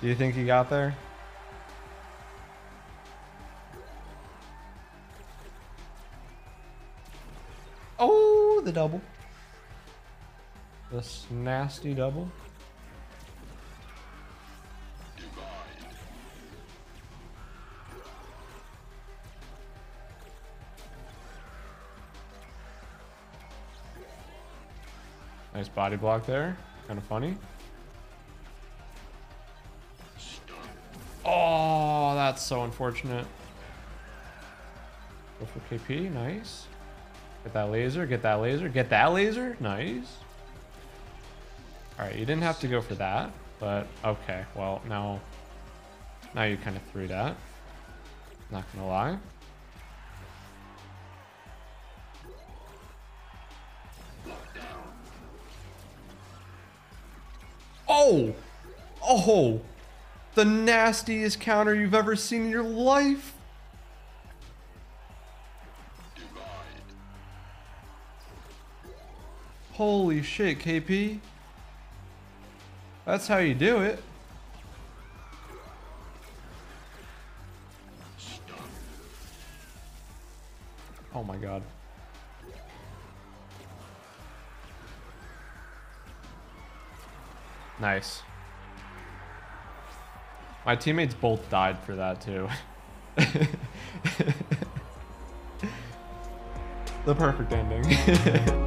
Do you think he got there? Oh, the double. This nasty double. Nice body block there. Kind of funny. Oh, that's so unfortunate. Go for KP. Nice. Get that laser. Get that laser. Get that laser. Nice. All right. You didn't have to go for that, but okay. Well, now you kind of threw that. Not going to lie. Oh, oh, the nastiest counter you've ever seen in your life. Holy shit, KP. That's how you do it. Oh my God. Nice. My teammates both died for that too. The perfect ending.